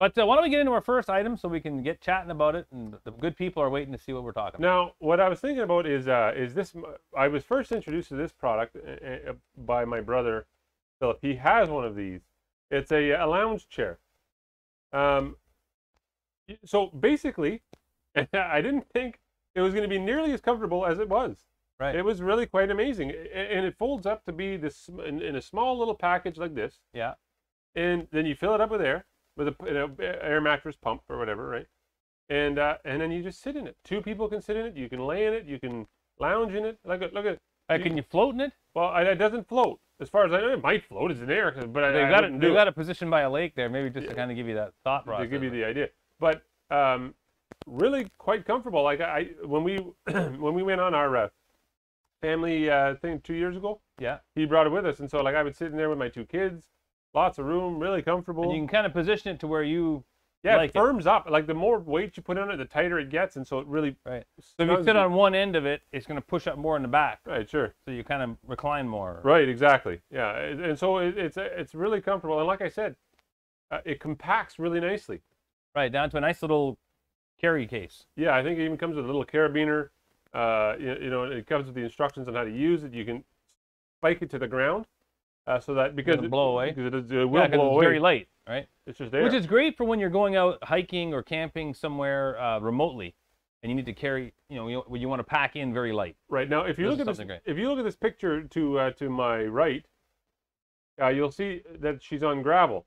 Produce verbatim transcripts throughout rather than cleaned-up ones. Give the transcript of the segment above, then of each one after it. But uh, why don't we get into our first item so we can get chatting about it, and the good people are waiting to see what we're talking about. Now, what I was thinking about is, uh, is this, I was first introduced to this product by my brother, Philip. He has one of these. It's a, a lounge chair. Um, so basically, I didn't think it was going to be nearly as comfortable as it was. Right. It was really quite amazing. And it folds up to be this in, in a small little package like this. Yeah. And then you fill it up with air. With a, you know, air mattress pump or whatever, right? And uh, and then you just sit in it. Two people can sit in it. You can lay in it. You can lounge in it. Look at look at. Uh, you, can you float in it? Well, it doesn't float. As far as I know, it might float. It's in air, but I, they got it. They got it positioned by a lake there, maybe just yeah. to kind of give you that thought process. To give you the idea, but um, really quite comfortable. Like I when we when we went on our uh, family uh, thing two years ago. Yeah. He brought it with us, and so like I would sit in there with my two kids. Lots of room, really comfortable. And you can kind of position it to where you yeah, like it firms it. up. Like the more weight you put on it, the tighter it gets, and so it really right. So if you sit on one end of it, it's going to push up more in the back. Right, sure. So you kind of recline more. Right, exactly. Yeah, and so it, it's it's really comfortable, and like I said, uh, it compacts really nicely. Right, down to a nice little carry case. Yeah, I think it even comes with a little carabiner. Uh, you, you know, it comes with the instructions on how to use it. You can spike it to the ground. Uh, so that because it'll it, blow away. Because it, it will yeah, blow it's away. Very light, right? It's just there. Which is great for when you're going out hiking or camping somewhere uh, remotely, and you need to carry, you know, you, you want to pack in very light. Right now, if you this look at this, great. if you look at this picture to uh, to my right, uh, you'll see that she's on gravel,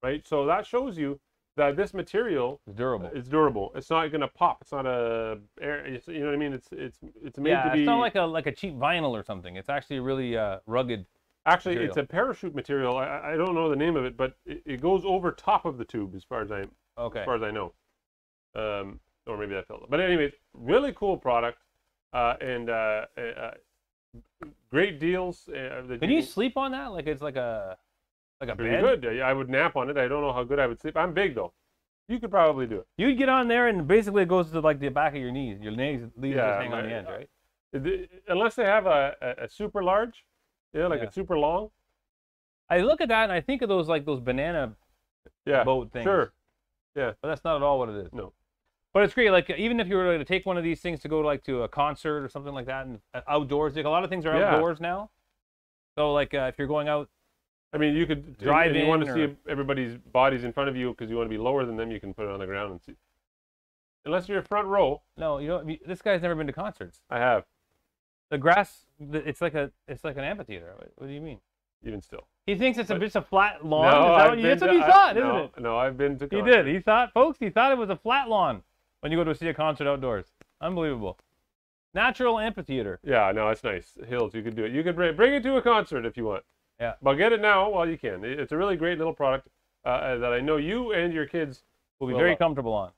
right? So that shows you that this material is durable. It's durable. It's not going to pop. It's not a air. It's, you know what I mean? It's it's it's made yeah, to be. Yeah, it's not like a like a cheap vinyl or something. It's actually really uh, rugged. Actually, material. It's a parachute material. I, I don't know the name of it, but it, it goes over top of the tube, as far as I okay. as far as I know, um, or maybe that fell. But anyway, really cool product, uh, and uh, uh, great deals. Uh, Can people, you sleep on that? Like it's like a like a bed. Pretty good. I would nap on it. I don't know how good I would sleep. I'm big though. You could probably do it. You'd get on there, and basically it goes to like the back of your knees. Your knees, knees yeah, just hang I, on the end, right? The, unless they have a, a, a super large. Yeah, like yeah. a super long. I look at that and I think of those like those banana yeah, boat things. Sure. Yeah. But that's not at all what it is. No. But it's great. Like even if you were going to take one of these things to go like to a concert or something like that, and outdoors, like a lot of things are yeah. outdoors now. So like uh, if you're going out, I mean, you could drive in. You want to or... see everybody's bodies in front of you because you want to be lower than them. You can put it on the ground and see. Unless you're a front row. No, you know this guy's never been to concerts. I have. The grass, it's like a, it's like an amphitheater. What, what do you mean? Even still, he thinks it's a, just a flat lawn. No, that what, that's to, what he I, thought, no, isn't it? No, I've been to. He did. He thought, folks, he thought it was a flat lawn when you go to see a concert outdoors. Unbelievable. Natural amphitheater. Yeah, no, it's nice hills. You could do it. You could bring, bring it to a concert if you want. Yeah. But get it now while you can. It's a really great little product uh, that I know you and your kids will be well, very comfortable on.